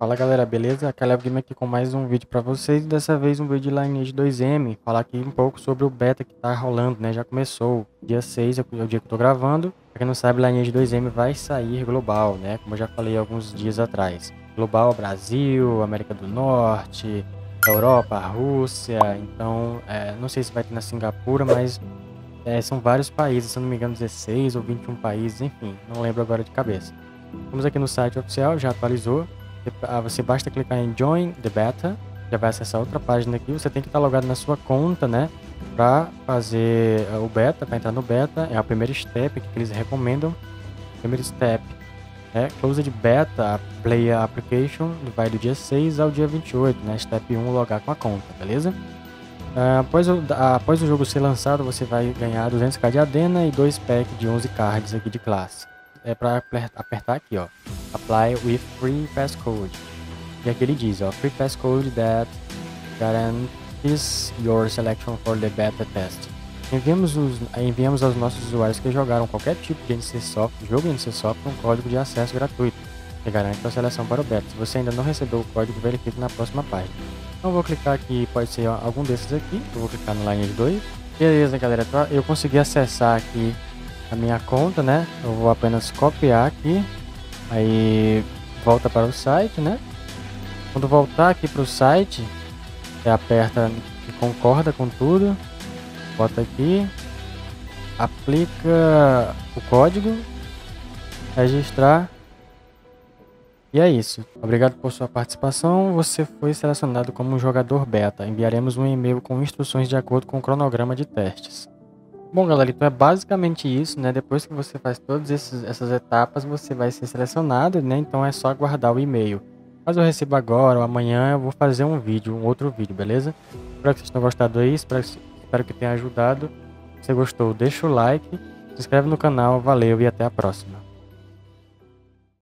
Fala galera, beleza? Kaleu Gamer aqui com mais um vídeo para vocês. Dessa vez um vídeo de Lineage 2M. Falar aqui um pouco sobre o beta que tá rolando, né? Já começou. Dia 6 é o dia que eu tô gravando. Pra quem não sabe, Lineage 2M vai sair global, né? Como eu já falei alguns dias atrás. Global, Brasil, América do Norte, Europa, Rússia. Então, não sei se vai ter na Singapura, mas são vários países. Se eu não me engano, 16 ou 21 países, enfim. Não lembro agora de cabeça. Vamos aqui no site oficial, já atualizou. Você basta clicar em Join the Beta, já vai acessar outra página aqui. Você tem que estar logado na sua conta, né, para fazer o beta, para entrar no beta. É o primeiro step que eles recomendam. Primeiro step é Closed Beta Player Application, vai do dia 6 ao dia 28, né? Step 1, logar com a conta, beleza? Após o jogo ser lançado, você vai ganhar 200k de Adena e 2 packs de 11 cards aqui de classe. É para apertar aqui, ó, Apply with free passcode. E aqui ele diz, ó, free passcode that guarantees your selection for the beta test. Enviamos aos nossos usuários que jogaram qualquer tipo de NCsoft, jogo NCsoft, um código de acesso gratuito que garante a seleção para o beta. Se você ainda não recebeu o código, verifique na próxima página. Então vou clicar aqui, pode ser algum desses aqui. Eu vou clicar no Lineage 2. Beleza, galera, eu consegui acessar aqui a minha conta, né? Eu vou apenas copiar aqui, aí volta para o site, né? Quando voltar aqui para o site, você aperta e concorda com tudo, bota aqui, aplica o código, registrar, e é isso. Obrigado por sua participação. Você foi selecionado como um jogador beta. Enviaremos um e-mail com instruções de acordo com o cronograma de testes. Bom, galera, então é basicamente isso, né? Depois que você faz todas essas etapas, você vai ser selecionado, né? Então é só aguardar o e-mail. Caso eu receba agora ou amanhã, eu vou fazer um outro vídeo, beleza? Espero que vocês tenham gostado aí, espero que tenha ajudado. Se você gostou, deixa o like, se inscreve no canal, valeu e até a próxima.